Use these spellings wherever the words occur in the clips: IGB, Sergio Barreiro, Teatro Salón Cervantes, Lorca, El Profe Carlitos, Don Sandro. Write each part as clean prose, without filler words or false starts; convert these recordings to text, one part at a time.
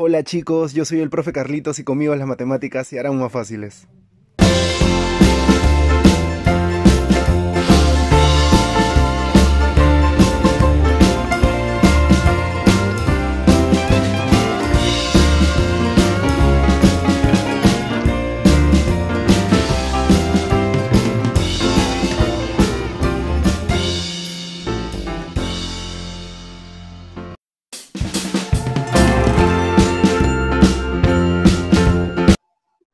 Hola chicos, yo soy el profe Carlitos y conmigo las matemáticas se harán más fáciles.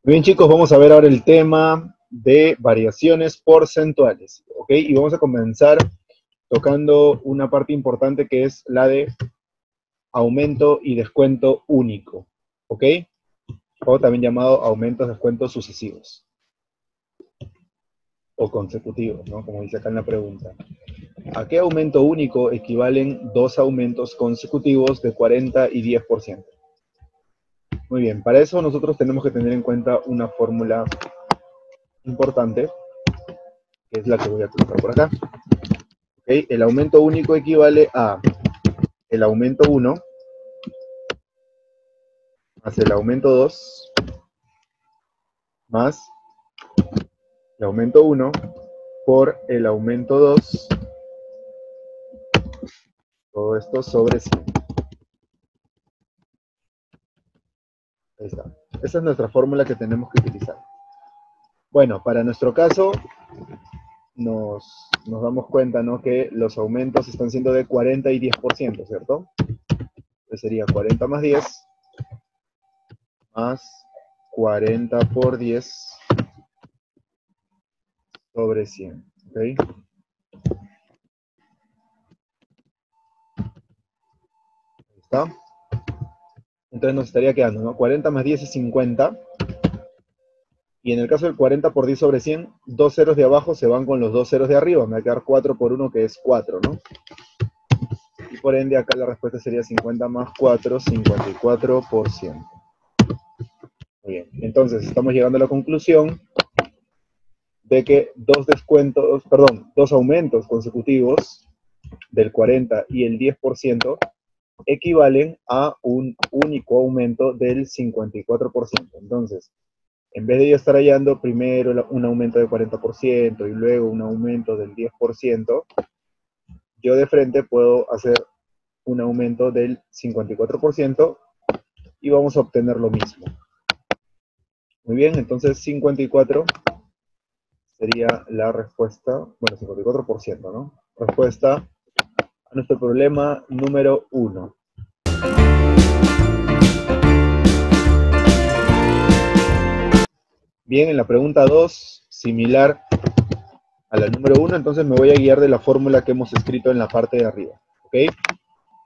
Bien chicos, vamos a ver ahora el tema de variaciones porcentuales, ¿ok? Y vamos a comenzar tocando una parte importante que es la de aumento y descuento único, ¿ok? O también llamado aumentos, descuentos sucesivos. O consecutivos, ¿no? Como dice acá en la pregunta. ¿A qué aumento único equivalen dos aumentos consecutivos de 40 y 10%? Muy bien, para eso nosotros tenemos que tener en cuenta una fórmula importante, que es la que voy a colocar por acá. ¿Okay? El aumento único equivale a el aumento 1 más el aumento 2 más el aumento 1 por el aumento 2, todo esto sobre 100. Ahí está. Esa es nuestra fórmula que tenemos que utilizar. Bueno, para nuestro caso, nos damos cuenta, ¿no?, que los aumentos están siendo de 40 y 10%, ¿cierto? Entonces sería 40 más 10, más 40 por 10, sobre 100, ¿ok? Ahí está. Entonces nos estaría quedando, ¿no? 40 más 10 es 50. Y en el caso del 40 por 10 sobre 100, dos ceros de abajo se van con los dos ceros de arriba. Me va a quedar 4 por 1, que es 4, ¿no? Y por ende, acá la respuesta sería 50 más 4, 54%. Muy bien. Entonces, estamos llegando a la conclusión de que dos aumentos consecutivos del 40 y el 10%, equivalen a un único aumento del 54%. Entonces, en vez de yo estar hallando primero un aumento del 40% y luego un aumento del 10%, yo de frente puedo hacer un aumento del 54% y vamos a obtener lo mismo. Muy bien, entonces 54 sería la respuesta, bueno, 54%, ¿no? Respuesta a nuestro problema número 1. Bien, en la pregunta 2, similar a la número 1, entonces me voy a guiar de la fórmula que hemos escrito en la parte de arriba, ¿ok?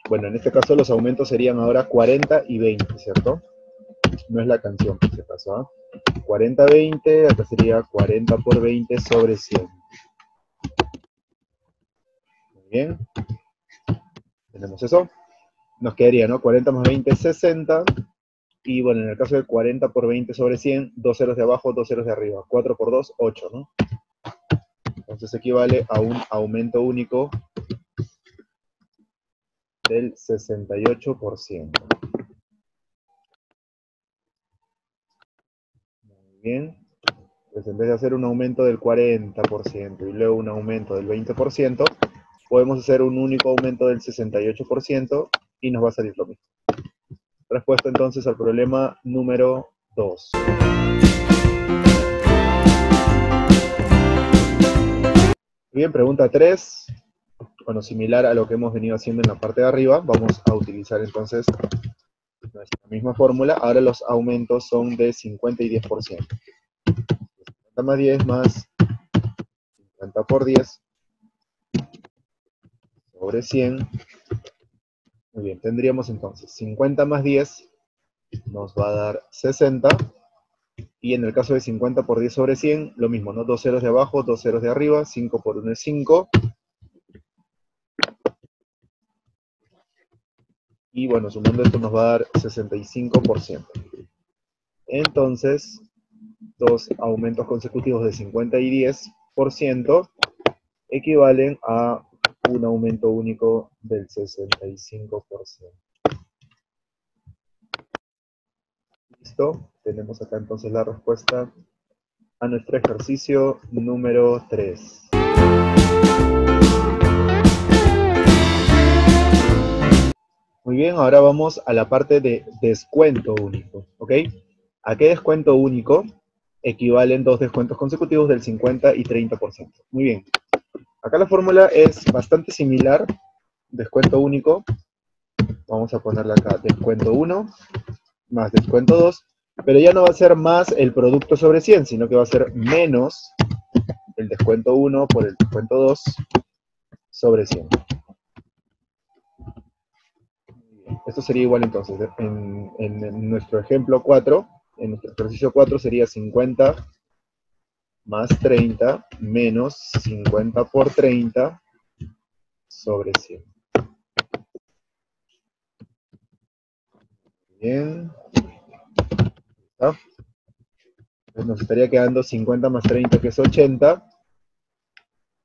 Bueno, en este caso los aumentos serían ahora 40 y 20, ¿cierto? No es la canción, en este caso, ¿eh? 40, 20, acá sería 40 por 20 sobre 100. Muy bien. Tenemos eso, nos quedaría, ¿no? 40 más 20 es 60, y bueno, en el caso de 40 por 20 sobre 100, dos ceros de abajo, dos ceros de arriba, 4 por 2, 8, ¿no? Entonces equivale a un aumento único del 68%. Muy bien, pues en vez de hacer un aumento del 40% y luego un aumento del 20%, podemos hacer un único aumento del 68% y nos va a salir lo mismo. Respuesta entonces al problema número 2. Bien, pregunta 3. Bueno, similar a lo que hemos venido haciendo en la parte de arriba, vamos a utilizar entonces nuestra misma fórmula. Ahora los aumentos son de 50 y 10%. 50 más 10 más 50 por 10. Sobre 100. Muy bien, tendríamos entonces 50 más 10 nos va a dar 60. Y en el caso de 50 por 10 sobre 100, lo mismo, ¿no? Dos ceros de abajo, dos ceros de arriba, 5 por 1 es 5. Y bueno, sumando esto nos va a dar 65%. Entonces, dos aumentos consecutivos de 50 y 10% equivalen a un aumento único del 65%. Listo, tenemos acá entonces la respuesta a nuestro ejercicio número 3. Muy bien, ahora vamos a la parte de descuento único, ¿ok? ¿A qué descuento único equivalen dos descuentos consecutivos del 50 y 30%? Muy bien, acá la fórmula es bastante similar, descuento único, vamos a ponerla acá, descuento 1 más descuento 2, pero ya no va a ser más el producto sobre 100, sino que va a ser menos el descuento 1 por el descuento 2 sobre 100. Esto sería igual entonces, en nuestro ejemplo 4, en nuestro ejercicio 4 sería 50 más 30 menos 50 por 30 sobre 100. Bien. ¿Está? Pues nos estaría quedando 50 más 30 que es 80.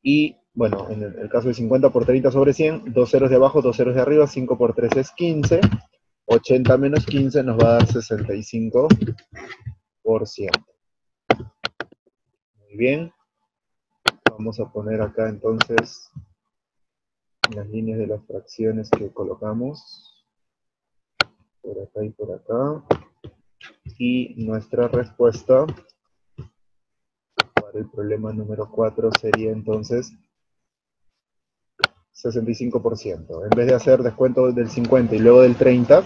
Y bueno, en el caso de 50 por 30 sobre 100, 2 ceros de abajo, 2 ceros de arriba, 5 por 3 es 15, 80 menos 15 nos va a dar 65%. Muy bien, vamos a poner acá entonces las líneas de las fracciones que colocamos, por acá y por acá, y nuestra respuesta para el problema número 4 sería entonces 65%. En vez de hacer descuento del 50 y luego del 30,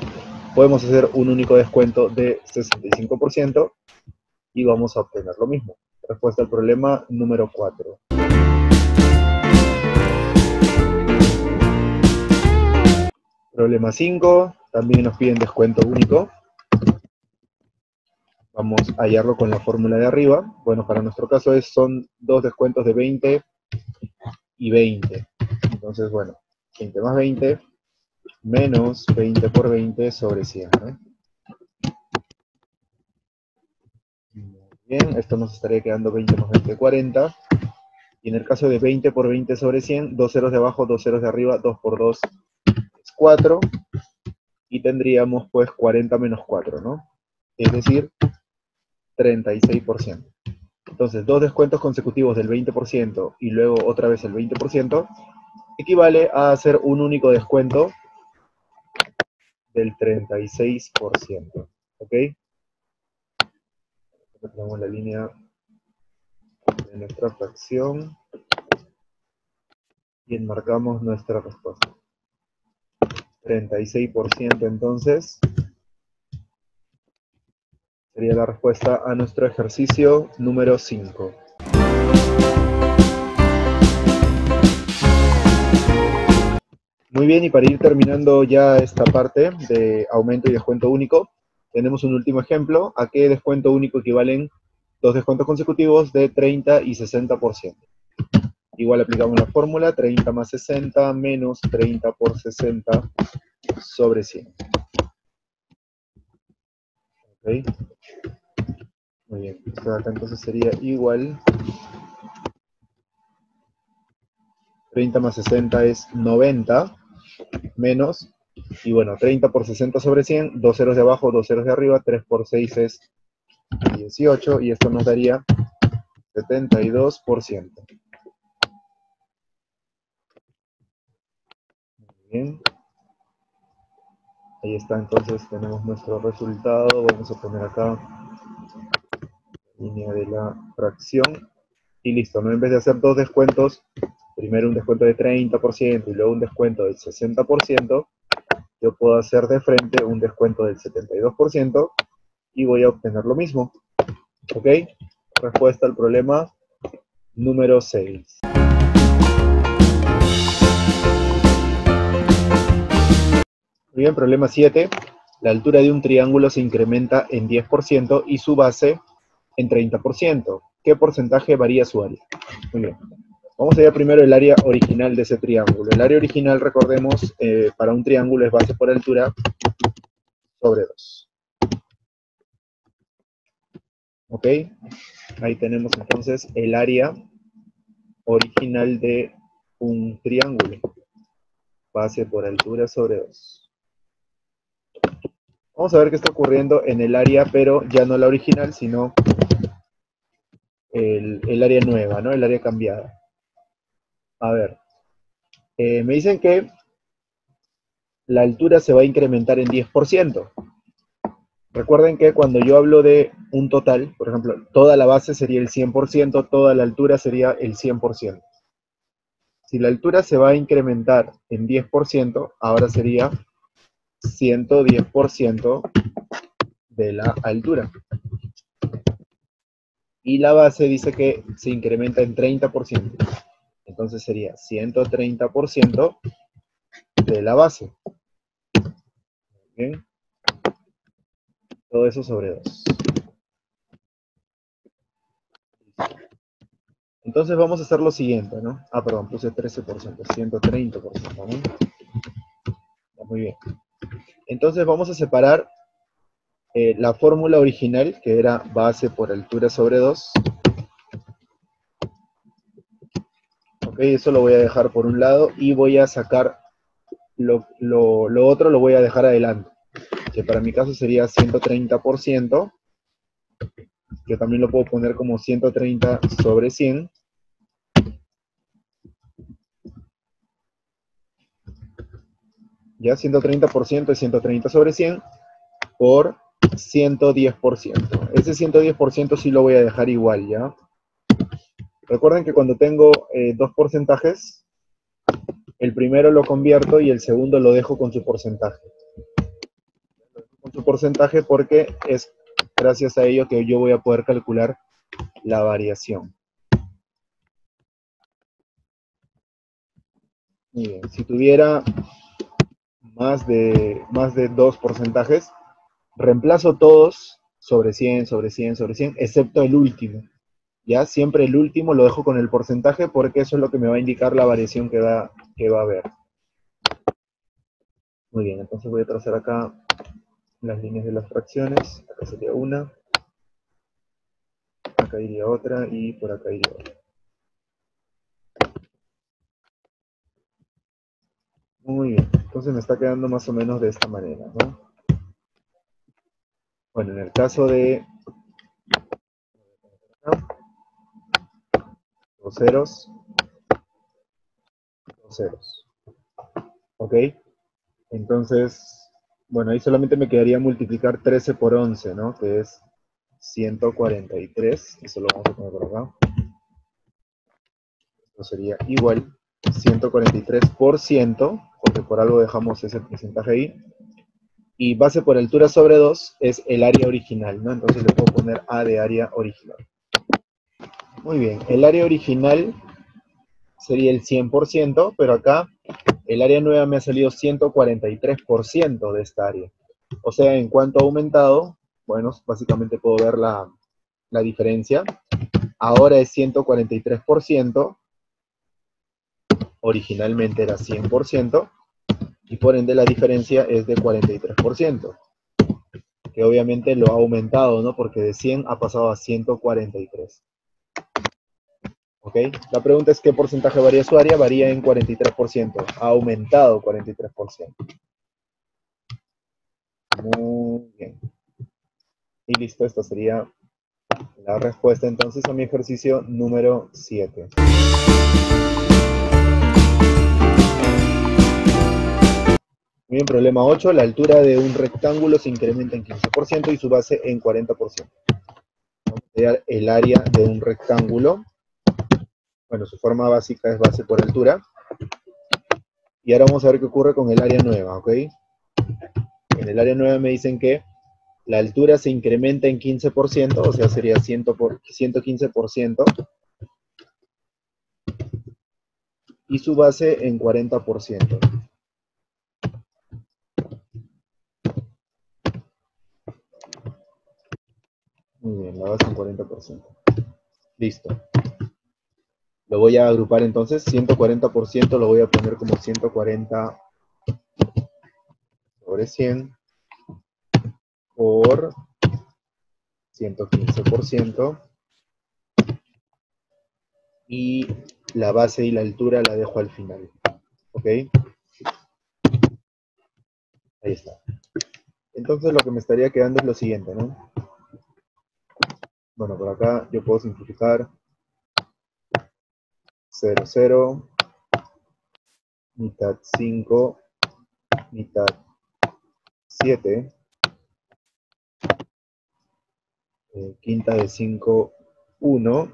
podemos hacer un único descuento de 65% y vamos a obtener lo mismo. Respuesta al problema número 4. Problema 5, también nos piden descuento único. Vamos a hallarlo con la fórmula de arriba. Bueno, para nuestro caso son dos descuentos de 20 y 20. Entonces, bueno, 20 más 20, menos 20 por 20 sobre 100, ¿no? Muy bien, esto nos estaría quedando 20 más 20, 40. Y en el caso de 20 por 20 sobre 100, 2 ceros de abajo, 2 ceros de arriba, 2 por 2 es 4. Y tendríamos pues 40 menos 4, ¿no? Es decir, 36%. Entonces, dos descuentos consecutivos del 20% y luego otra vez el 20%, equivale a hacer un único descuento del 36%. ¿Ok? Tenemos la línea de nuestra fracción y enmarcamos nuestra respuesta. 36% entonces sería la respuesta a nuestro ejercicio número 5. Muy bien, y para ir terminando ya esta parte de aumento y descuento único, tenemos un último ejemplo. ¿A qué descuento único equivalen dos descuentos consecutivos de 30 y 60%? Igual aplicamos la fórmula, 30 más 60 menos 30 por 60 sobre 100. ¿Okay? Muy bien, esto de acá entonces sería igual, 30 más 60 es 90, menos, y bueno, 30 por 60 sobre 100, 2 ceros de abajo, 2 ceros de arriba, 3 por 6 es 18, y esto nos daría 72%. Muy bien. Ahí está, entonces tenemos nuestro resultado, vamos a poner acá línea de la fracción, y listo, ¿no? En vez de hacer dos descuentos, primero un descuento de 30% y luego un descuento del 60%, yo puedo hacer de frente un descuento del 72% y voy a obtener lo mismo, ¿ok? Respuesta al problema número 6. Muy bien, problema 7. La altura de un triángulo se incrementa en 10% y su base en 30%. ¿Qué porcentaje varía su área? Muy bien. Vamos a ver primero el área original de ese triángulo. El área original, recordemos, para un triángulo es base por altura sobre 2. ¿Ok? Ahí tenemos entonces el área original de un triángulo. Base por altura sobre 2. Vamos a ver qué está ocurriendo en el área, pero ya no la original, sino el área nueva, ¿no? El área cambiada. A ver, me dicen que la altura se va a incrementar en 10%. Recuerden que cuando yo hablo de un total, por ejemplo, toda la base sería el 100%, toda la altura sería el 100%. Si la altura se va a incrementar en 10%, ahora sería 110% de la altura. Y la base dice que se incrementa en 30%. Entonces sería 130% de la base. ¿Bien? Todo eso sobre 2. Entonces vamos a hacer lo siguiente, ¿no? Ah, perdón, puse 13%, 130%, ¿no? Muy bien. Entonces vamos a separar la fórmula original, que era base por altura sobre 2. Ok, eso lo voy a dejar por un lado y voy a sacar lo otro, lo voy a dejar adelante. Que para mi caso sería 130%, que también lo puedo poner como 130 sobre 100. Ya 130% es 130 sobre 100 por 110%. Ese 110% sí lo voy a dejar igual, ¿ya? Recuerden que cuando tengo dos porcentajes, el primero lo convierto y el segundo lo dejo con su porcentaje. Con su porcentaje porque es gracias a ello que yo voy a poder calcular la variación. Muy bien, si tuviera más de dos porcentajes, reemplazo todos sobre 100, sobre 100, sobre 100, excepto el último. Ya siempre el último lo dejo con el porcentaje porque eso es lo que me va a indicar la variación que va a haber. Muy bien, entonces voy a trazar acá las líneas de las fracciones. Acá sería una, acá iría otra y por acá iría otra. Muy bien, entonces me está quedando más o menos de esta manera, ¿no? Bueno, en el caso de dos ceros, dos ceros. ¿Ok? Entonces, bueno, ahí solamente me quedaría multiplicar 13 por 11, ¿no? Que es 143. Eso lo vamos a poner por acá. Esto sería igual 143%, porque por algo dejamos ese porcentaje ahí. Y base por altura sobre 2 es el área original, ¿no? Entonces le puedo poner A de área original. Muy bien, el área original sería el 100%, pero acá el área nueva me ha salido 143% de esta área. O sea, en cuanto ha aumentado, bueno, básicamente puedo ver la diferencia. Ahora es 143%, originalmente era 100%, y por ende la diferencia es de 43%, que obviamente lo ha aumentado, ¿no? Porque de 100 ha pasado a 143. ¿Okay? La pregunta es ¿qué porcentaje varía su área? Varía en 43%, ha aumentado 43%. Muy bien. Y listo, esta sería la respuesta entonces a mi ejercicio número 7. Bien, problema 8, la altura de un rectángulo se incrementa en 15% y su base en 40%. Vamos a crear el área de un rectángulo. Bueno, su forma básica es base por altura. Y ahora vamos a ver qué ocurre con el área nueva, ¿ok? En el área nueva me dicen que la altura se incrementa en 15%, o sea, sería 115%. Y su base en 40%. Muy bien, la base en 40%. Listo. Lo voy a agrupar entonces, 140% lo voy a poner como 140 sobre 100 por 115%. Y la base y la altura la dejo al final. ¿Ok? Ahí está. Entonces lo que me estaría quedando es lo siguiente, ¿no? Bueno, por acá yo puedo simplificar 0, 0, mitad 5, mitad 7, quinta de 5, 1,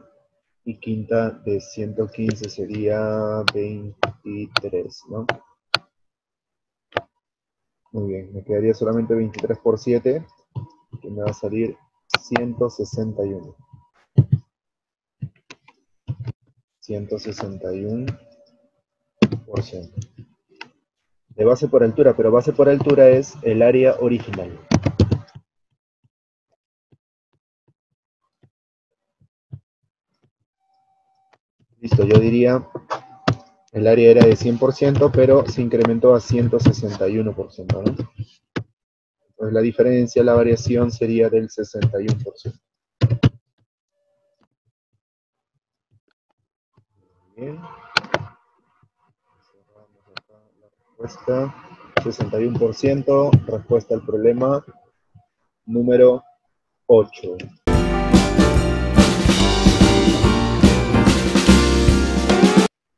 y quinta de 115 sería 23, ¿no? Muy bien, me quedaría solamente 23 por 7, que me va a salir 161. 161%. De base por altura, pero base por altura es el área original. Listo, yo diría, el área era de 100%, pero se incrementó a 161%, ¿no? Entonces la diferencia, la variación sería del 61%. Bien. Cerramos acá la respuesta. 61%, respuesta al problema número 8.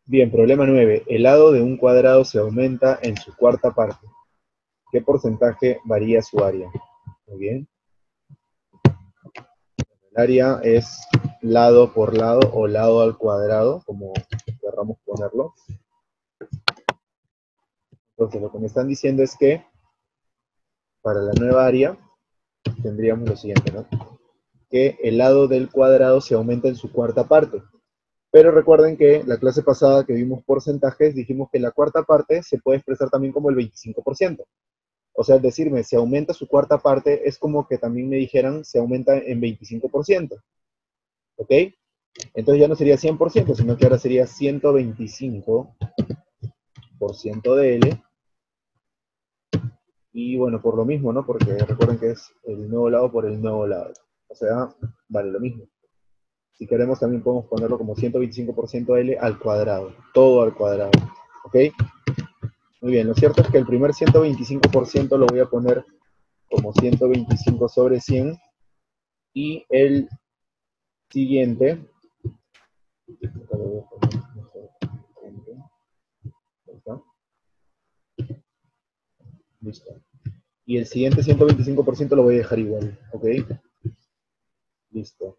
Bien, problema 9. El lado de un cuadrado se aumenta en su cuarta parte. ¿Qué porcentaje varía su área? Muy bien. El área es lado por lado o lado al cuadrado, como querramos ponerlo. Entonces lo que me están diciendo es que para la nueva área tendríamos lo siguiente, ¿no? Que el lado del cuadrado se aumenta en su cuarta parte. Pero recuerden que la clase pasada que vimos porcentajes, dijimos que la cuarta parte se puede expresar también como el 25%. O sea, decirme, si aumenta su cuarta parte, es como que también me dijeran, se aumenta en 25%. ¿Ok? Entonces ya no sería 100%, sino que ahora sería 125% de L. Y bueno, por lo mismo, ¿no? Porque recuerden que es el nuevo lado por el nuevo lado. O sea, vale lo mismo. Si queremos también podemos ponerlo como 125% L al cuadrado. Todo al cuadrado. ¿Ok? Muy bien, lo cierto es que el primer 125% lo voy a poner como 125 sobre 100. Y el siguiente, listo. Y el siguiente 125% lo voy a dejar igual, ¿ok? Listo.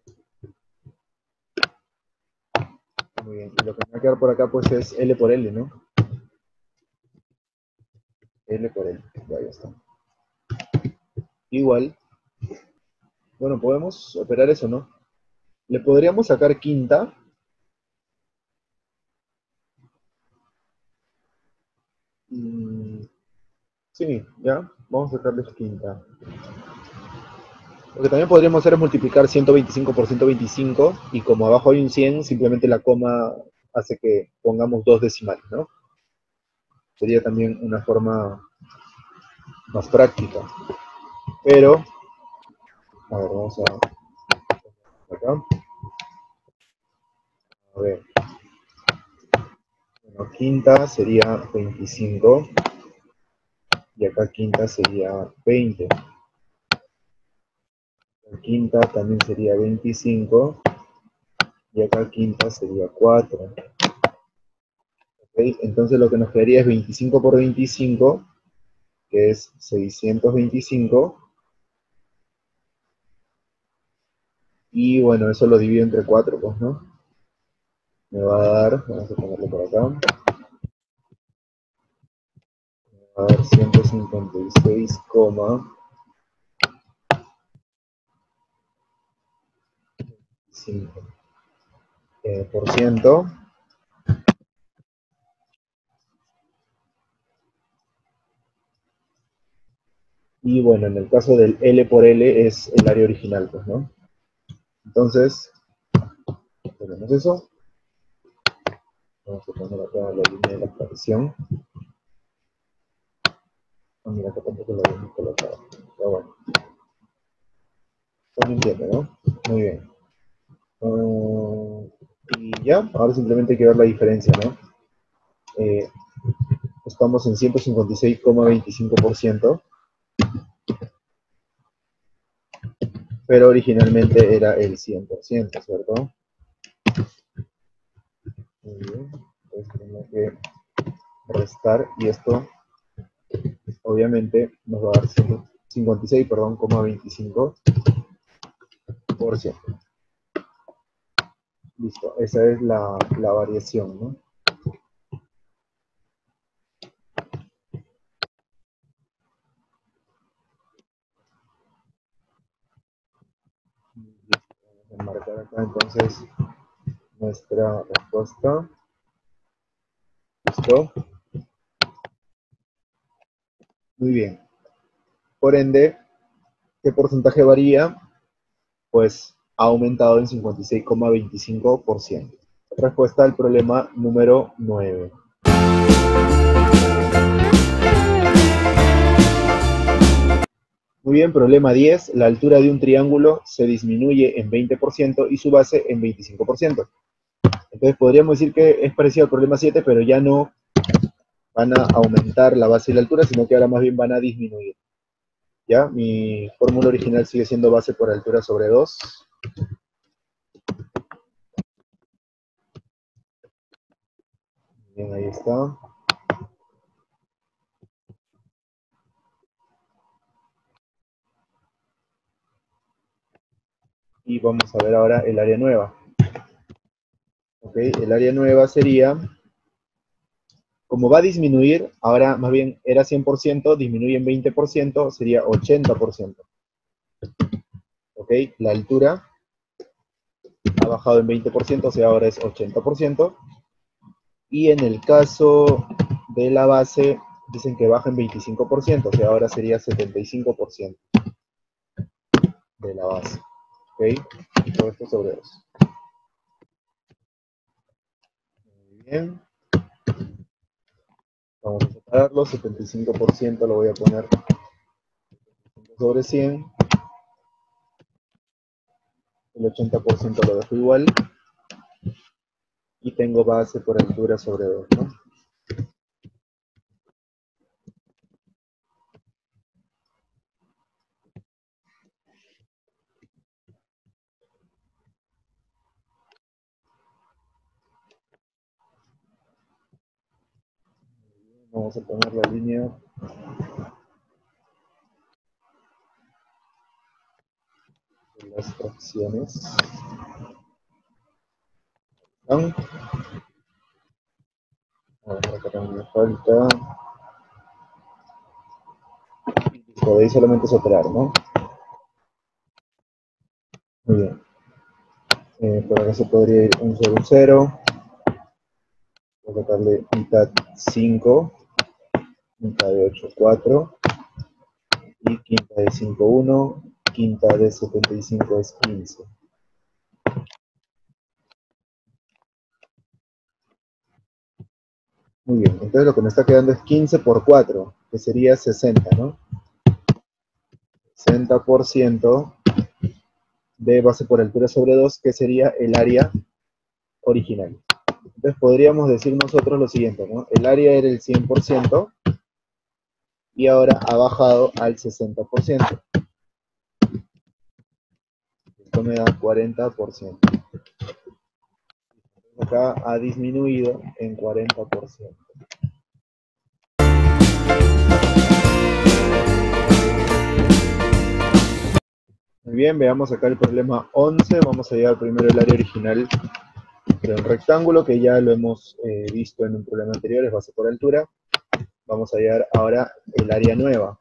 Muy bien, y lo que me va a quedar por acá pues es L por L, ¿no? L por L, ya está. Igual. Bueno, podemos operar eso, ¿no? Le podríamos sacar quinta. Sí, ya. Vamos a sacarle quinta. Lo que también podríamos hacer es multiplicar 125 por 125, y como abajo hay un 100, simplemente la coma hace que pongamos dos decimales, ¿no? Sería también una forma más práctica. Pero, a ver, vamos a... acá. A ver. Bueno, quinta sería 25. Y acá quinta sería 20. La quinta también sería 25. Y acá quinta sería 4. ¿Okay? Entonces lo que nos quedaría es 25 por 25, que es 625. Y bueno, eso lo divido entre 4, pues, ¿no? Me va a dar, vamos a ponerlo por acá. Me va a dar 156, 5, por ciento. Y bueno, en el caso del L por L es el área original, pues, ¿no? Entonces, tenemos eso. Vamos a poner acá la línea de la fracción. Ah, mira, acá tampoco lo habíamos colocado. Pero bueno. Se entiende, ¿no? Muy bien. Y ya, ahora simplemente hay que ver la diferencia, ¿no? Estamos en 156,25%. pero originalmente era el 100%, ¿cierto? Muy bien, entonces tenemos que restar, y esto obviamente nos va a dar 56, perdón, 0,25%. Listo, esa es la variación, ¿no? Vamos a marcar acá entonces nuestra respuesta. Listo. Muy bien. Por ende, ¿qué porcentaje varía? Pues ha aumentado en 56,25%. Respuesta al problema número 9. Muy bien, problema 10. La altura de un triángulo se disminuye en 20% y su base en 25%. Entonces podríamos decir que es parecido al problema 7, pero ya no van a aumentar la base y la altura, sino que ahora más bien van a disminuir. ¿Ya? Mi fórmula original sigue siendo base por altura sobre 2. Bien, ahí está. Y vamos a ver ahora el área nueva. Ok, el área nueva sería, como va a disminuir, ahora más bien era 100%, disminuye en 20%, sería 80%. Ok, la altura ha bajado en 20%, o sea, ahora es 80%. Y en el caso de la base, dicen que baja en 25%, o sea, ahora sería 75% de la base. Ok, todo esto sobre 2. Muy bien. Vamos a separarlo, 75% lo voy a poner sobre 100. El 80% lo dejo igual. Y tengo base por altura sobre 2, ¿no? Vamos a poner la línea. De las fracciones. Ahora acá también me falta. Podéis solamente separar, ¿no? Muy bien. Por acá se podría ir un 0, un 0. Voy a sacarle mitad 5. Quinta de 8, 4, y quinta de 5, 1, quinta de 75 es 15. Muy bien, entonces lo que me está quedando es 15 por 4, que sería 60, ¿no? 60% de base por altura sobre 2, que sería el área original. Entonces podríamos decir nosotros lo siguiente, ¿no? El área era el 100%, y ahora ha bajado al 60%. Esto me da 40%. Acá ha disminuido en 40%. Muy bien, veamos acá el problema 11. Vamos a llevar primero el área original de un rectángulo, que ya lo hemos visto en un problema anterior, es base por altura. Vamos a hallar ahora el área nueva.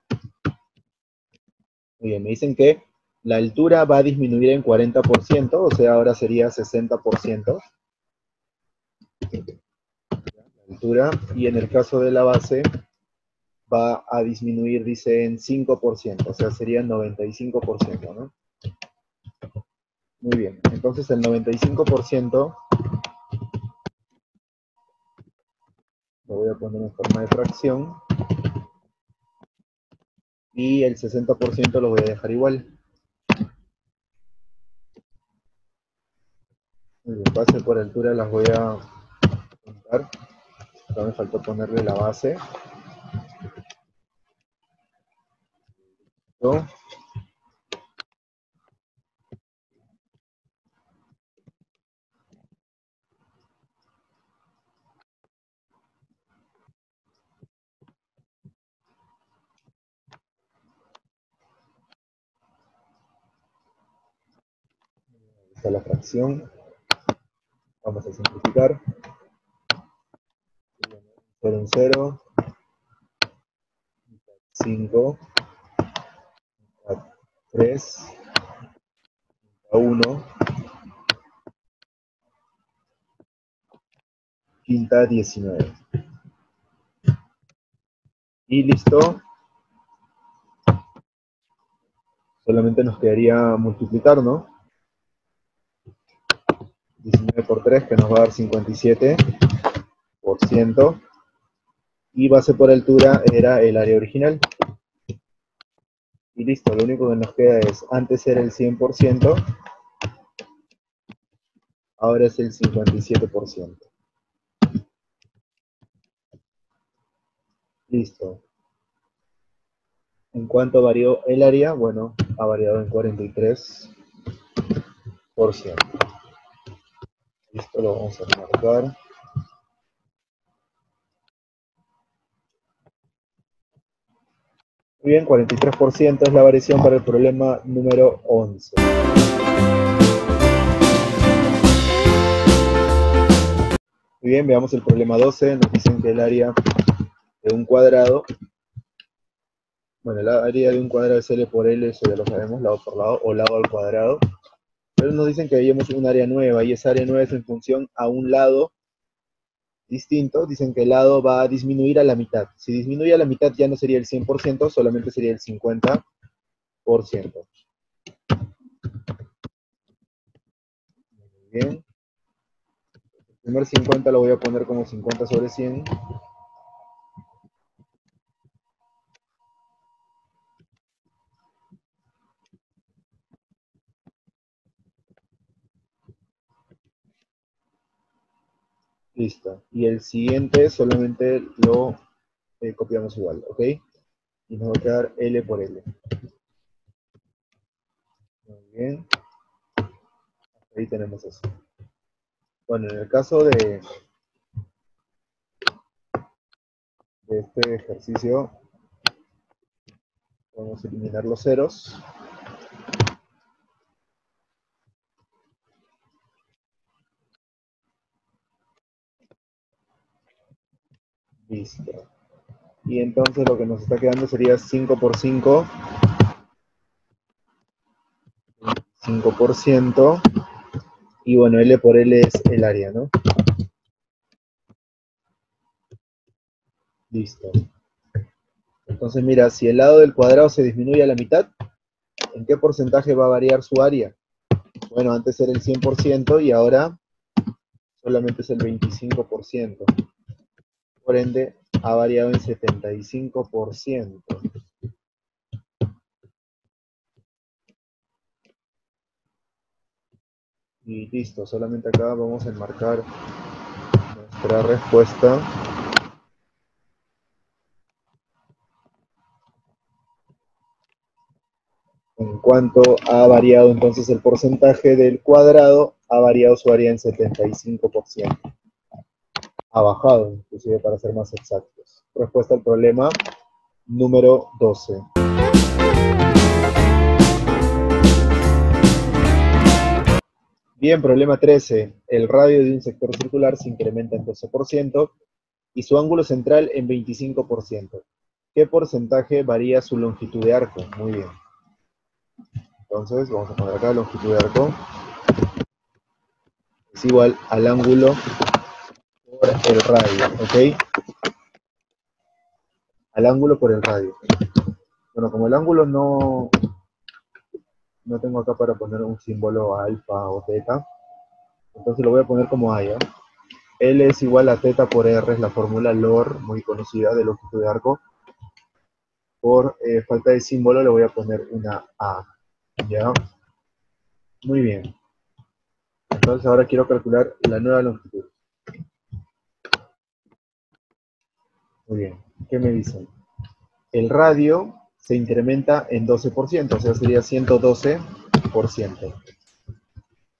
Muy bien, me dicen que la altura va a disminuir en 40%, o sea, ahora sería 60%. La altura, y en el caso de la base, va a disminuir, dice, en 5%, o sea, sería 95%, ¿no? Muy bien, entonces el 95%... lo voy a poner en forma de fracción, y el 60% lo voy a dejar igual. Muy bien, base por altura las voy a juntar, ya me faltó ponerle la base. está la fracción. Vamos a simplificar. Por un 0. 5. 3. 1. Quinta 19. Y listo. Solamente nos quedaría multiplicar, ¿no? 19 por 3, que nos va a dar 57%. Y base por altura era el área original. Y listo, lo único que nos queda es, antes era el 100%, ahora es el 57%. Listo. ¿En cuánto varió el área? Bueno, ha variado en 43%. Listo, lo vamos a marcar. Muy bien, 43% es la variación para el problema número 11. Muy bien, veamos el problema 12. Nos dicen que el área de un cuadrado... Bueno, el área de un cuadrado es L por L, eso ya lo sabemos, lado por lado, o lado al cuadrado. Pero nos dicen que hallemos un área nueva, y esa área nueva es en función a un lado distinto. Dicen que el lado va a disminuir a la mitad. Si disminuye a la mitad ya no sería el 100%, solamente sería el 50%. Muy bien. El primer 50 lo voy a poner como 50 sobre 100. Listo. Y el siguiente solamente lo copiamos igual, ¿ok? Y nos va a quedar L por L. Muy bien. Ahí tenemos eso. Bueno, en el caso de este ejercicio, vamos a eliminar los ceros. Listo. Y entonces lo que nos está quedando sería 5 por 5. 5%. Y bueno, L por L es el área, ¿no? Listo. Entonces mira, si el lado del cuadrado se disminuye a la mitad, ¿en qué porcentaje va a variar su área? Bueno, antes era el 100% y ahora solamente es el 25%. Por ende, ha variado en 75%. Y listo, solamente acá vamos a enmarcar nuestra respuesta. En cuanto ha variado entonces el porcentaje del cuadrado, ha variado su área en 75%. Ha bajado, inclusive, para ser más exactos. Respuesta al problema número 12. Bien, problema 13. El radio de un sector circular se incrementa en 12% y su ángulo central en 25%. ¿Qué porcentaje varía su longitud de arco? Muy bien. Entonces, vamos a poner acá longitud de arco. Es igual al ángulo por el radio, ¿ok? Al ángulo por el radio. Bueno, como el ángulo no tengo acá para poner un símbolo alfa o teta, entonces lo voy a poner como haya. L es igual a teta por R, es la fórmula LOR, muy conocida, de longitud de arco. Por falta de símbolo le voy a poner una A, ¿ya? Muy bien. Entonces ahora quiero calcular la nueva longitud. Muy bien, ¿qué me dicen? El radio se incrementa en 12%, o sea, sería 112%.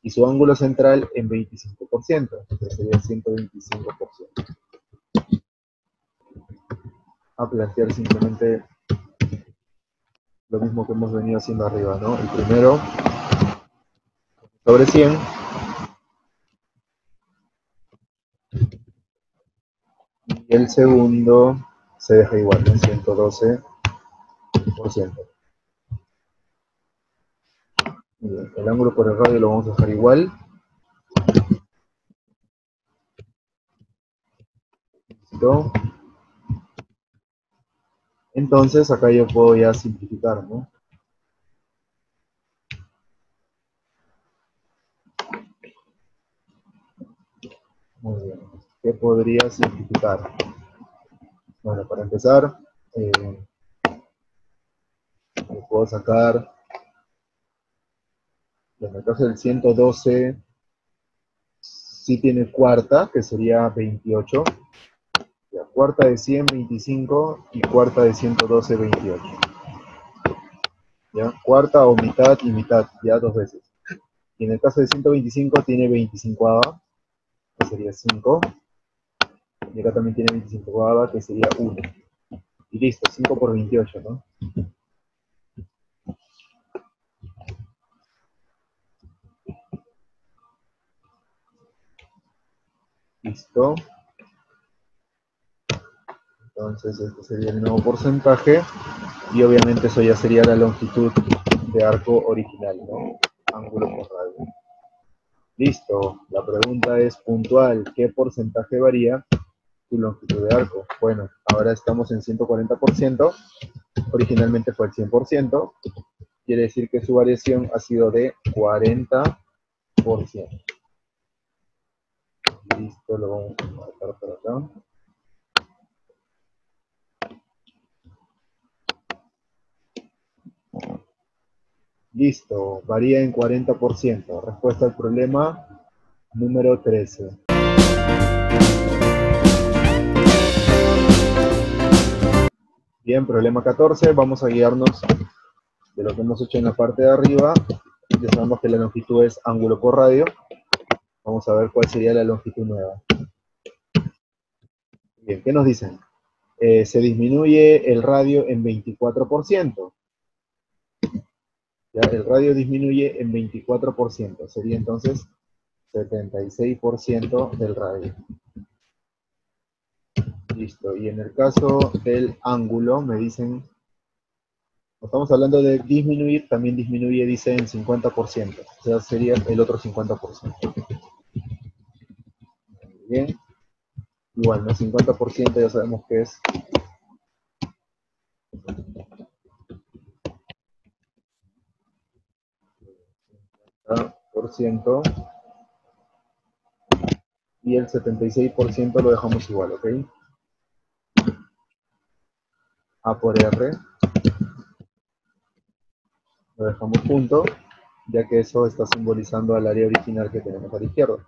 Y su ángulo central en 25%, o sea, sería 125%. A plantear simplemente lo mismo que hemos venido haciendo arriba, ¿no? El primero, sobre 100. Y el segundo se deja igual, en 112%. Bien, el ángulo por el radio lo vamos a dejar igual. Listo. Entonces acá yo puedo ya simplificar, ¿no? Muy bien. ¿Qué podría simplificar? Bueno, para empezar, le puedo sacar la metraje del 112, sí tiene cuarta, que sería 28. La cuarta de 100, 25, y cuarta de 112, 28. ¿Ya? Cuarta o mitad y mitad, ya dos veces. Y en el caso de 125 tiene 25ava, que sería 5. Y acá también tiene 25ava, que sería 1. Y listo, 5 por 28, ¿no? Listo. Entonces este sería el nuevo porcentaje. Y obviamente eso ya sería la longitud de arco original, ¿no? Ángulo por radio. Listo. La pregunta es puntual. ¿Qué porcentaje varía tu longitud de arco? Bueno, ahora estamos en 140%. Originalmente fue el 100%. Quiere decir que su variación ha sido de 40%. Listo, lo vamos a marcar por acá. Listo, varía en 40%. Respuesta al problema número 13. Bien, problema 14. Vamos a guiarnos de lo que hemos hecho en la parte de arriba. Ya sabemos que la longitud es ángulo por radio. Vamos a ver cuál sería la longitud nueva. Bien, ¿qué nos dicen? Se disminuye el radio en 24%. Ya, el radio disminuye en 24%. Sería entonces 76% del radio. Listo. Y en el caso del ángulo, me dicen... Estamos hablando de disminuir, también disminuye, dice, en 50%. O sea, sería el otro 50%. Bien, igual, ¿no? 50% ya sabemos que es 50%, y el 76% lo dejamos igual, ¿ok? A por R lo dejamos junto, ya que eso está simbolizando al área original que tenemos a la izquierda.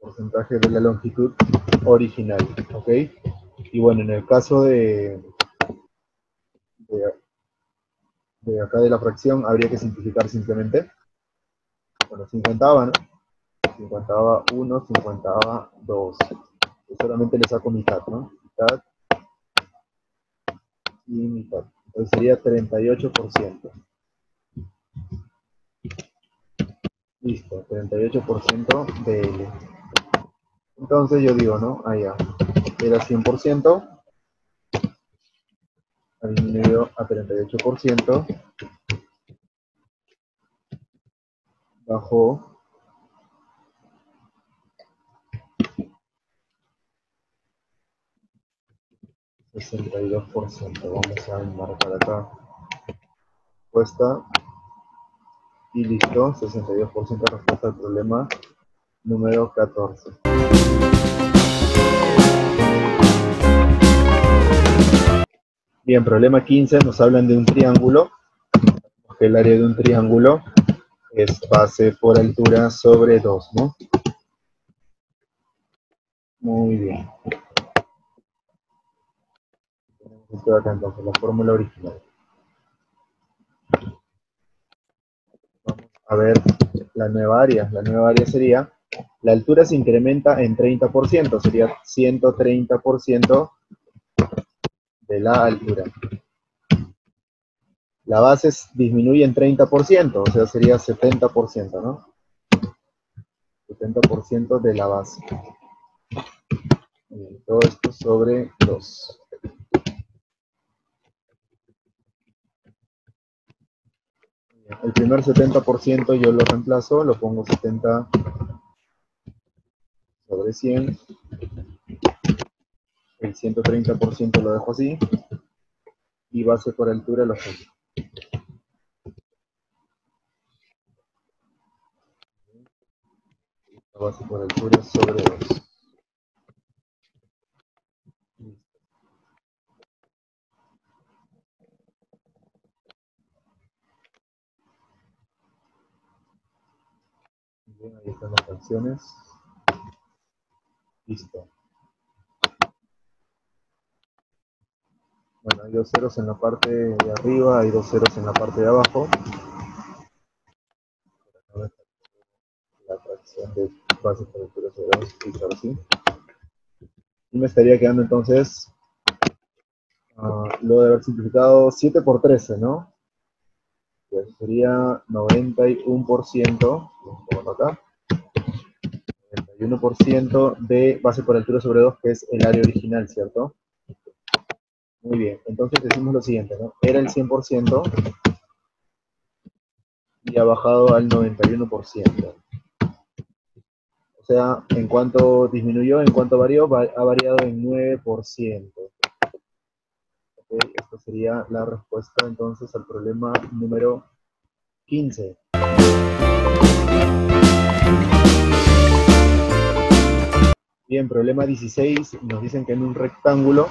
Porcentaje de la longitud original, ¿ok? Y bueno, en el caso de acá de la fracción, habría que simplificar simplemente. Bueno, 50ava, ¿no? 50ava 1, 50ava 2. Yo solamente le saco mitad, ¿no? Mitad y mitad. Entonces sería 38%. Listo, 38% de L. Entonces yo digo, ¿no? Allá, era 100%, ha disminuido a 38%, bajó el 62%. Vamos a marcar acá respuesta y listo, 62% respuesta al problema número 14. Bien, problema 15, nos hablan de un triángulo. El área de un triángulo es base por altura sobre 2, ¿no? Muy bien. Esto de acá entonces, la fórmula original. a ver la nueva área sería, la altura se incrementa en 30%, sería 130% de la altura. La base disminuye en 30%, o sea, sería 70%, ¿no? 70% de la base. Bien, todo esto sobre 2. Bien, el primer 70% yo lo reemplazo, lo pongo 70 sobre 100. El 130% lo dejo así. Y base por altura lo pongo. La base por altura sobre 2. Bien, ahí están las fracciones. Listo. Bueno, hay 2 ceros en la parte de arriba, hay 2 ceros en la parte de abajo. La fracción de base por altura sobre 2, fijar así. Y me estaría quedando entonces, luego de haber simplificado, 7 por 13, ¿no? Entonces sería 91%, vamos acá, 91% de base por altura sobre 2, que es el área original, ¿cierto? Muy bien, entonces decimos lo siguiente, ¿no? Era el 100% y ha bajado al 91%. O sea, ¿en cuánto disminuyó? ¿En cuánto varió? Ha variado en 9%. Okay, esta sería la respuesta entonces al problema número 15. Bien, problema 16, nos dicen que en un rectángulo...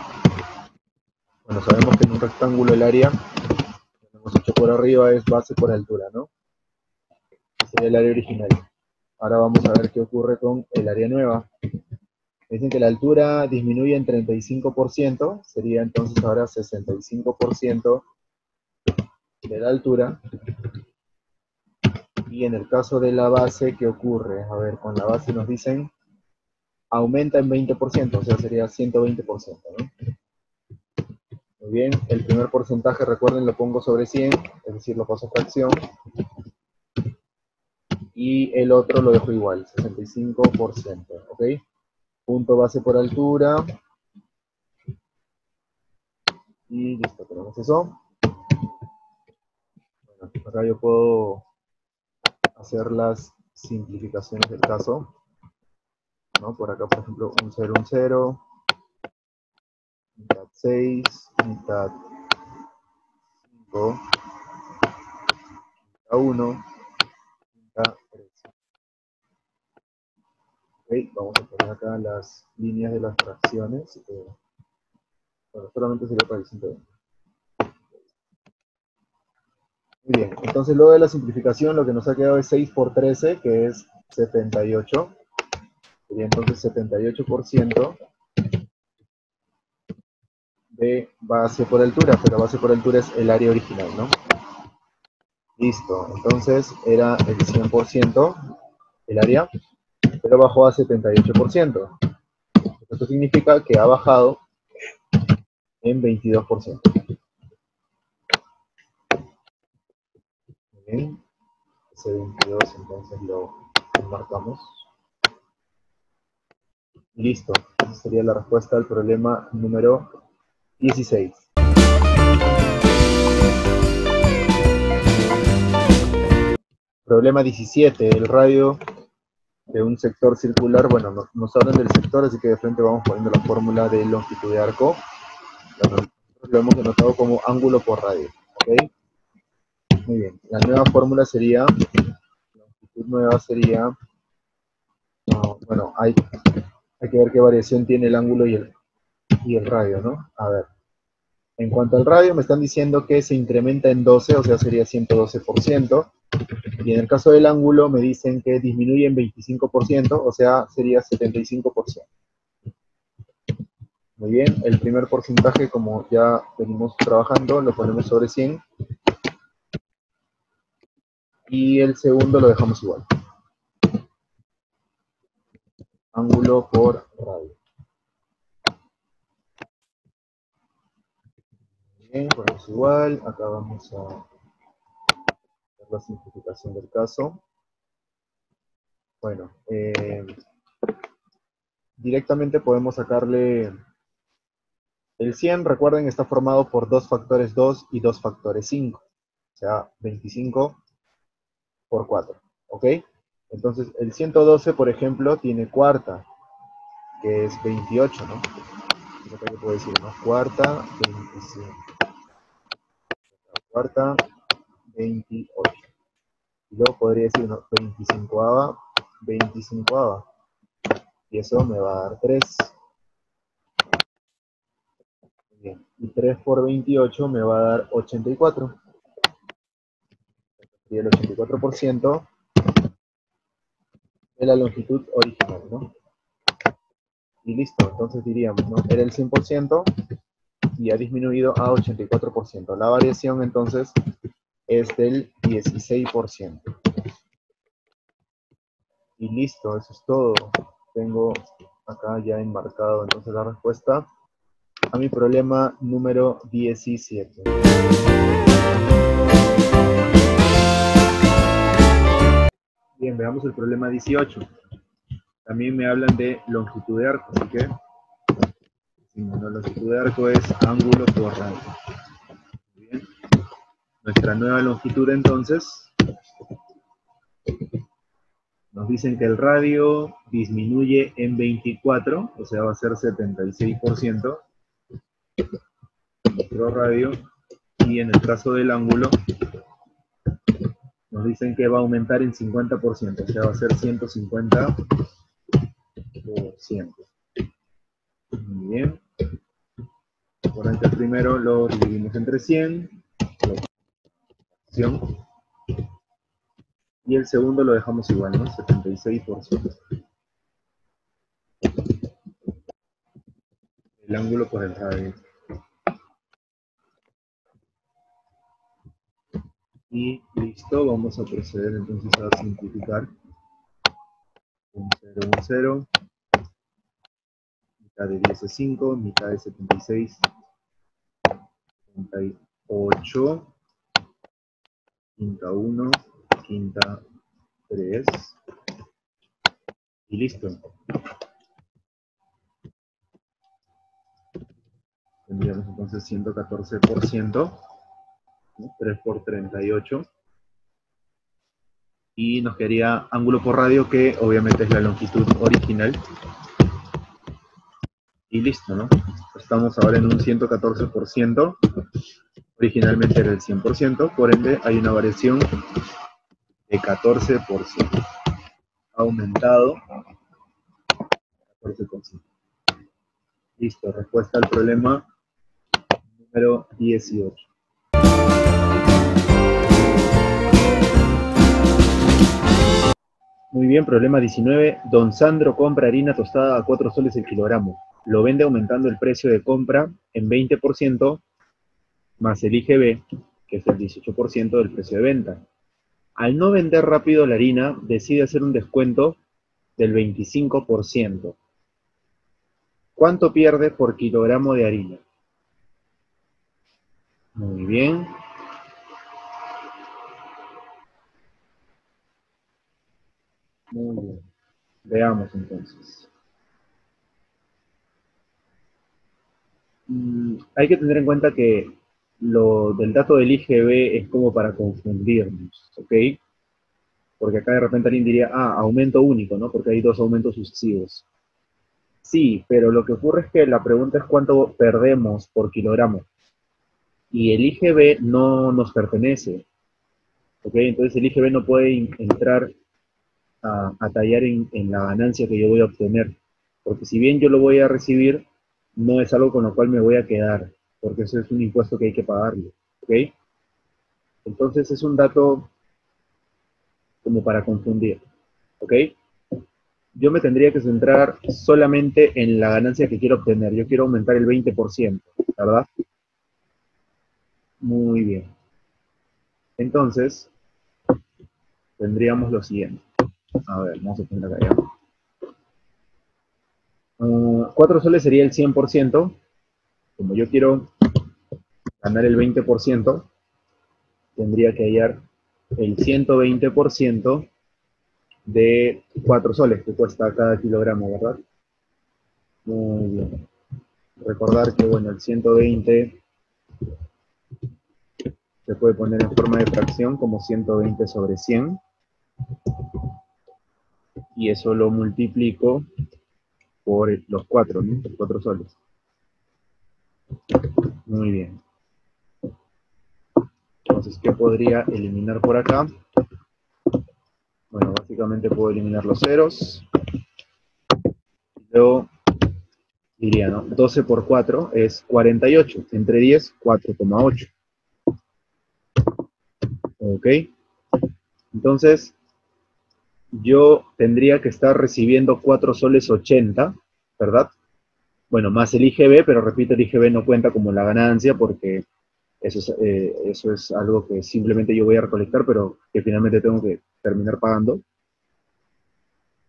Bueno, sabemos que en un rectángulo el área que hemos hecho por arriba es base por altura, ¿no? Ese sería el área original. Ahora vamos a ver qué ocurre con el área nueva. Dicen que la altura disminuye en 35%, sería entonces ahora 65% de la altura. Y en el caso de la base, ¿qué ocurre? A ver, con la base nos dicen aumenta en 20%, o sea, sería 120%, ¿no? Muy bien, el primer porcentaje, recuerden, lo pongo sobre 100, es decir, lo paso a fracción. Y el otro lo dejo igual, 65%, ¿ok? Punto base por altura. Y listo, tenemos eso. Bueno, acá yo puedo hacer las simplificaciones del caso, ¿no? Por acá, por ejemplo, un 0, un 0. Mitad 6, mitad 5, mitad 1, mitad 3. Ok, vamos a poner acá las líneas de las fracciones. Bueno, solamente sería para el 120. Muy bien, entonces luego de la simplificación lo que nos ha quedado es 6 por 13, que es 78. Sería entonces 78%. De base por altura, pero base por altura es el área original, ¿no? Listo, entonces era el 100% el área, pero bajó a 78%. Esto significa que ha bajado en 22%. Muy bien, ese 22 entonces lo marcamos. Listo, esa sería la respuesta al problema número 16. Problema 17, el radio de un sector circular. Bueno, nos hablan del sector, así que de frente vamos poniendo la fórmula de longitud de arco. Lo hemos denotado como ángulo por radio, ¿ok? Muy bien, la nueva fórmula sería, longitud nueva sería, bueno, hay que ver qué variación tiene el ángulo y el radio, ¿no? A ver, en cuanto al radio me están diciendo que se incrementa en 12, o sea sería 112%, y en el caso del ángulo me dicen que disminuye en 25%, o sea sería 75%. Muy bien, el primer porcentaje, como ya venimos trabajando, lo ponemos sobre 100, y el segundo lo dejamos igual. Ángulo por radio. Bien, ponemos igual. Acá vamos a hacer la simplificación del caso. Bueno, directamente podemos sacarle el 100, recuerden, está formado por 2 factores 2 y 2 factores 5. O sea, 25 por 4, ¿ok? Entonces, el 112, por ejemplo, tiene cuarta, que es 28, ¿no? No sé qué puedo decir, ¿no? Cuarta, 25. Cuarta, 28. Y luego podría decir, ¿no? 25ava, 25ava. Y eso me va a dar 3. Bien. Y 3 por 28 me va a dar 84. Y el 84% de la longitud original, ¿no? Y listo, entonces diríamos, ¿no? Era el 100% y ha disminuido a 84%. La variación, entonces, es del 16%. Y listo, eso es todo. Tengo acá ya enmarcado, entonces, la respuesta a mi problema número 17. Bien, veamos el problema 18. También me hablan de longitud de arco, así que la longitud de arco es ángulo por radio. Bien. Nuestra nueva longitud, entonces, nos dicen que el radio disminuye en 24, o sea, va a ser 76%. Nuestro radio, y en el caso del ángulo, nos dicen que va a aumentar en 50%, o sea, va a ser 150%. Muy bien. Recuerden que primero lo dividimos entre 100. Y el segundo lo dejamos igual, ¿no? 76%. El ángulo por el radio. Y listo, vamos a proceder entonces a simplificar. 1, 0, 1, 0. Mitad de 10 es 5, mitad de 76, 38. Quinta 1, quinta 3. Y listo. Tendríamos entonces 114%. 3 por 38. Y nos quedaría ángulo por radio, que obviamente es la longitud original. Y listo, ¿no? Estamos ahora en un 114%. Originalmente era el 100%, por ende hay una variación de 14%. Aumentado 14%. Listo, respuesta al problema número 18. Muy bien, problema 19. Don Sandro compra harina tostada a 4 soles el kilogramo. Lo vende aumentando el precio de compra en 20% más el IGB, que es el 18% del precio de venta. Al no vender rápido la harina, decide hacer un descuento del 25%. ¿Cuánto pierde por kilogramo de harina? Muy bien. Muy bien. Veamos entonces. Hay que tener en cuenta que lo del dato del IGB es como para confundirnos, ¿ok? Porque acá de repente alguien diría, ah, aumento único, ¿no? Porque hay dos aumentos sucesivos. Sí, pero lo que ocurre es que la pregunta es cuánto perdemos por kilogramo. Y el IGB no nos pertenece, ¿ok? Entonces el IGB no puede entrar a tallar en la ganancia que yo voy a obtener, porque si bien yo lo voy a recibir, no es algo con lo cual me voy a quedar, porque eso es un impuesto que hay que pagarle, ¿ok? Entonces es un dato como para confundir, ¿ok? Yo me tendría que centrar solamente en la ganancia que quiero obtener. Yo quiero aumentar el 20%, ¿verdad? Muy bien. Entonces, tendríamos lo siguiente. A ver, vamos a poner acá ya. 4 soles sería el 100%. Como yo quiero ganar el 20%, tendría que hallar el 120% de 4 soles que cuesta cada kilogramo, ¿verdad? Muy bien. Recordar que, bueno, el 120 se puede poner en forma de fracción como 120 sobre 100. Y eso lo multiplico por los 4, ¿no? 4 soles. Muy bien. Entonces, ¿qué podría eliminar por acá? Bueno, básicamente puedo eliminar los ceros. Luego diría, ¿no? 12 por 4 es 48. Entre 10, 4,8. ¿Ok? Entonces, yo tendría que estar recibiendo 4 soles 80, ¿verdad? Bueno, más el IGB, pero repito, el IGB no cuenta como la ganancia porque eso es algo que simplemente yo voy a recolectar, pero que finalmente tengo que terminar pagando.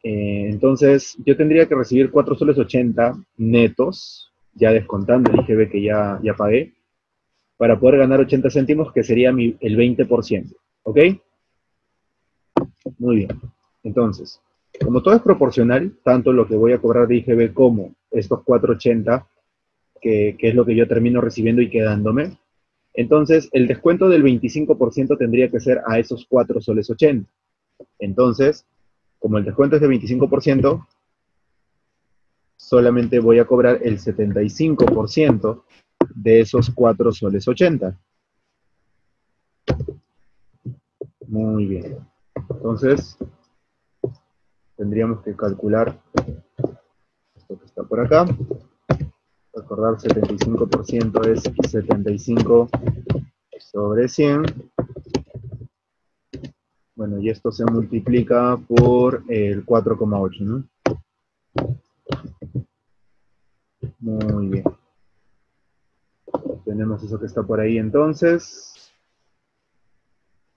Entonces, yo tendría que recibir 4 soles 80 netos, ya descontando el IGB que ya pagué, para poder ganar 80 céntimos, que sería el 20%, ¿ok? Muy bien. Entonces, como todo es proporcional, tanto lo que voy a cobrar de IGB como estos 4.80, que es lo que yo termino recibiendo y quedándome, entonces el descuento del 25% tendría que ser a esos 4 soles 80. Entonces, como el descuento es de 25%, solamente voy a cobrar el 75% de esos 4 soles 80. Muy bien. Entonces, tendríamos que calcular esto que está por acá. Recordar, 75% es 75 sobre 100. Bueno, y esto se multiplica por el 4,8, ¿no? Muy bien. Tenemos eso que está por ahí entonces.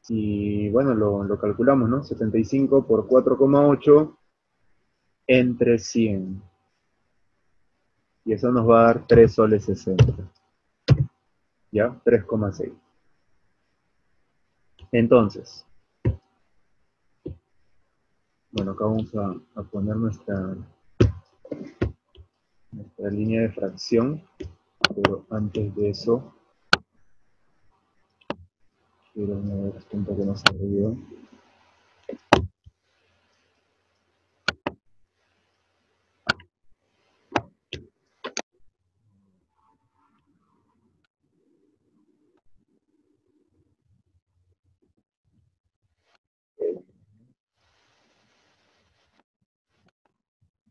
Y bueno, lo calculamos, ¿no? 75 por 4,8 entre 100. Y eso nos va a dar 3 soles 60. ¿Ya? 3,6. Entonces, bueno, acá vamos a poner nuestra línea de fracción. Pero antes de eso, quiero mover esto un poco más arriba.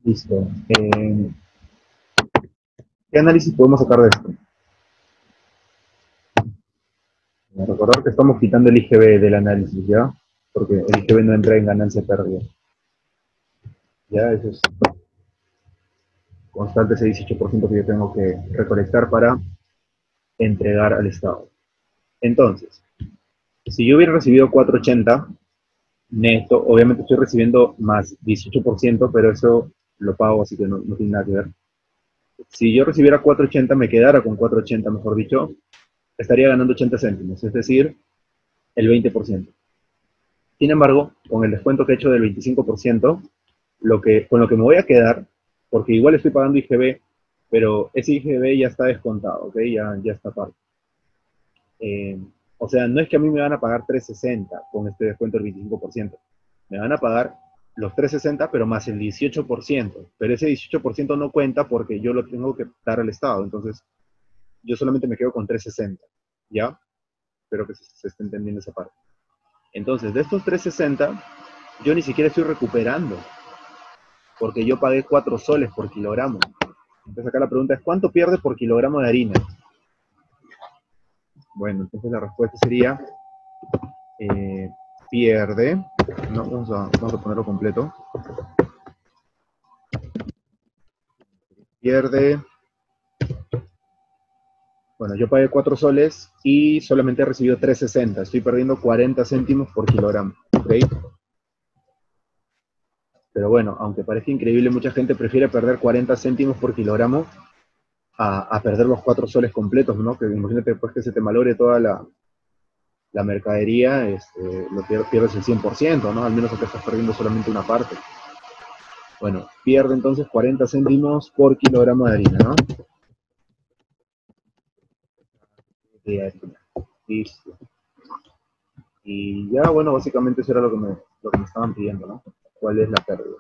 Listo. ¿Qué análisis podemos sacar de esto? Recordar que estamos quitando el IGB del análisis, ¿ya? Porque el IGB no entra en ganancia-pérdida. Ya, eso es constante, ese 18% que yo tengo que recolectar para entregar al Estado. Entonces, si yo hubiera recibido 4.80 neto, obviamente estoy recibiendo más 18%, pero eso lo pago, así que no tiene nada que ver. Si yo recibiera 4.80, me quedara con 4.80, mejor dicho, estaría ganando 80 céntimos, es decir, el 20%. Sin embargo, con el descuento que he hecho del 25%, con lo que me voy a quedar, porque igual estoy pagando IGB, pero ese IGB ya está descontado, ¿ok? Ya está pago. O sea, no es que a mí me van a pagar 3.60 con este descuento del 25%. Me van a pagar los 3.60, pero más el 18%. Pero ese 18% no cuenta porque yo lo tengo que dar al Estado, entonces yo solamente me quedo con 3.60, ¿ya? Espero que se esté entendiendo esa parte. Entonces, de estos 3.60, yo ni siquiera estoy recuperando, porque yo pagué 4 soles por kilogramo. Entonces acá la pregunta es, ¿cuánto pierde por kilogramo de harina? Bueno, entonces la respuesta sería, pierde, no, vamos a ponerlo completo. Pierde... Bueno, yo pagué 4 soles y solamente he recibido 3.60. Estoy perdiendo 40 céntimos por kilogramo. ¿ok? Pero bueno, aunque parezca increíble, mucha gente prefiere perder 40 céntimos por kilogramo a perder los 4 soles completos, ¿no? Que imagínate pues, que se te malore toda la mercadería, lo pierdes el 100%, ¿no? Al menos que estás perdiendo solamente una parte. Bueno, pierde entonces 40 céntimos por kilogramo de harina, ¿no? De harina. Listo. Y ya, bueno, básicamente eso era lo que me estaban pidiendo, ¿no? ¿Cuál es la pérdida?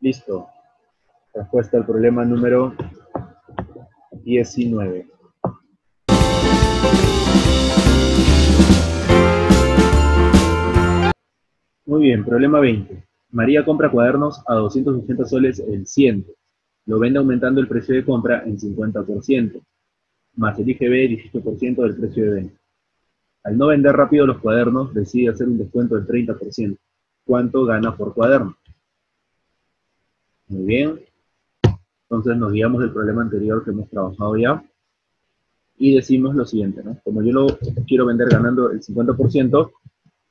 Listo. Respuesta al problema número 19. Muy bien, problema 20. María compra cuadernos a 280 soles el 100. Lo vende aumentando el precio de compra en 50%, más el IGB 18% del precio de venta. Al no vender rápido los cuadernos, decide hacer un descuento del 30%. ¿Cuánto gana por cuaderno? Muy bien. Entonces nos guiamos del problema anterior que hemos trabajado ya. Y decimos lo siguiente, ¿no? Como yo lo quiero vender ganando el 50%,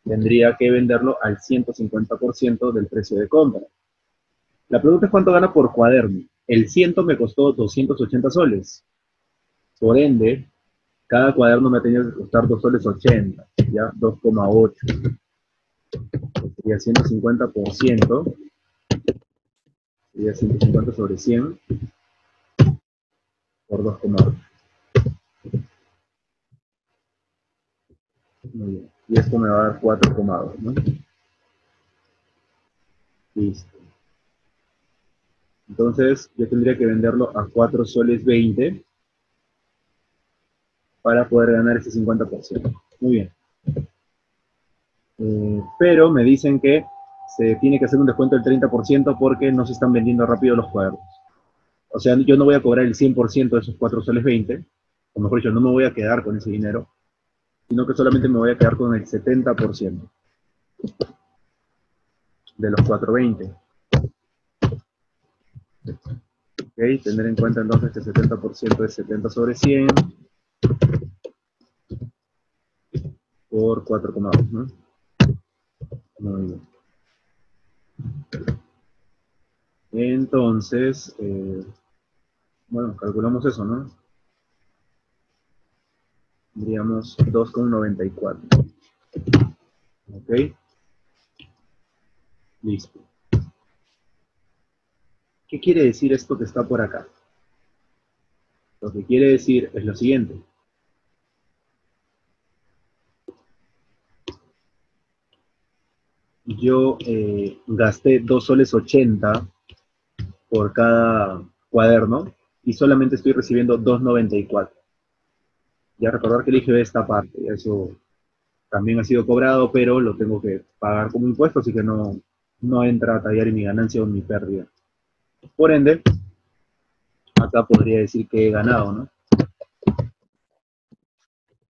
tendría que venderlo al 150% del precio de compra. La pregunta es cuánto gana por cuaderno. El 100 me costó 280 soles. Por ende, cada cuaderno me ha tenido que costar 2 soles 80, ya 2,8. Sería 150%. Sería 150 sobre 100 por 2,8. Muy bien. Y esto me va a dar 4,2, ¿no? Listo. Entonces, yo tendría que venderlo a 4 soles 20 para poder ganar ese 50%. Muy bien. Pero me dicen que se tiene que hacer un descuento del 30% porque no se están vendiendo rápido los cuadernos. O sea, yo no voy a cobrar el 100% de esos 4 soles 20, o mejor dicho, no me voy a quedar con ese dinero, sino que solamente me voy a quedar con el 70% de los 420. Ok, tener en cuenta entonces que el 70% es 70 sobre 100 por 4,2, ¿no? Muy bien. Entonces, bueno, calculamos eso, ¿no? Diríamos 2,94. Ok. Listo. ¿Qué quiere decir esto que está por acá? Lo que quiere decir es lo siguiente. Yo gasté 2 soles 80 por cada cuaderno y solamente estoy recibiendo 2,94. Ya recordar que el IGB está aparte, eso también ha sido cobrado, pero lo tengo que pagar como impuesto, así que no entra a tallar en mi ganancia o en mi pérdida. Por ende, acá podría decir que he ganado, ¿no?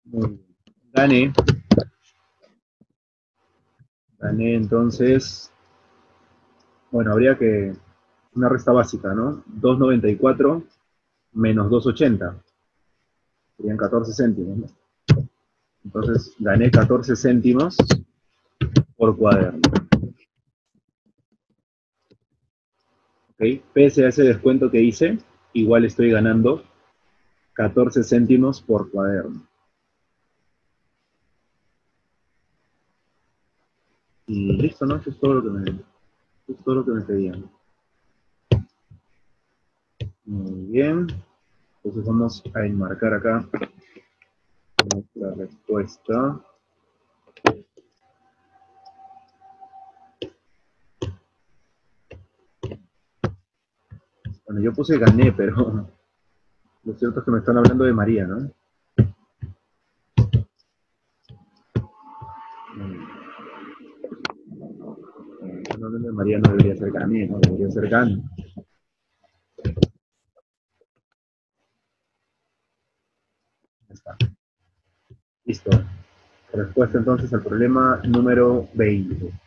Muy bien. Gané entonces, bueno, habría que, una resta básica, ¿no? 2,94 menos 2,80. Serían 14 céntimos, ¿no? Entonces, gané 14 céntimos por cuaderno. ¿Ok? Pese a ese descuento que hice, igual estoy ganando 14 céntimos por cuaderno. Y listo, ¿no? Eso es todo lo que me pedían. Muy bien. Entonces vamos a enmarcar acá nuestra respuesta. Bueno, yo puse gané, pero lo cierto es que me están hablando de María, ¿no? No, de María no debería ser gané, no debería ser gano. Listo. Respuesta entonces al problema número 20.